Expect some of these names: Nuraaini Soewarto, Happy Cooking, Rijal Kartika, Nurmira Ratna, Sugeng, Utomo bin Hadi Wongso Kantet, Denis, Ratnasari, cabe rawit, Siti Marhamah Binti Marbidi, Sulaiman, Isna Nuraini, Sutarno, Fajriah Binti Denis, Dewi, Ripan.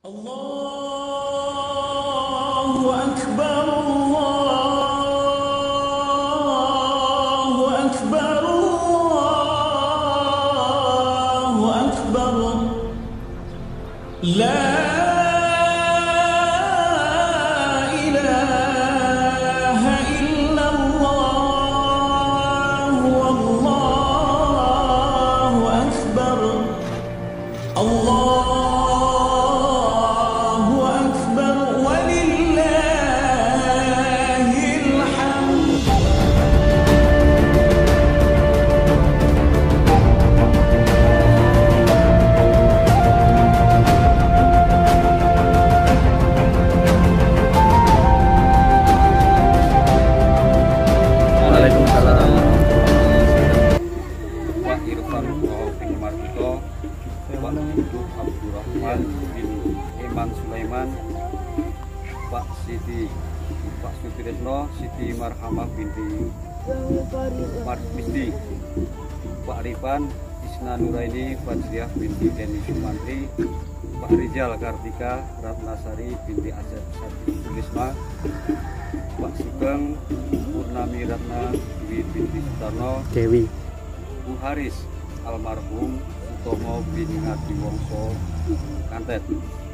Allahu Akbar, Allahu Akbar, Allahu Akbar, la Sulaiman, Pak Siti, Pak Sutarno, Siti Marhamah Binti Marbidi, Pak Ripan, Isna Nuraini, Fajriah Binti Denis, Pak Rijal Kartika, Ratnasari Binti Azad Sulisma, Pak Sugeng, Nurmira Ratna, Dewi Binti Sutarno, Dewi, Bu Haris, almarhum Utomo bin Hadi Wongso Kantet.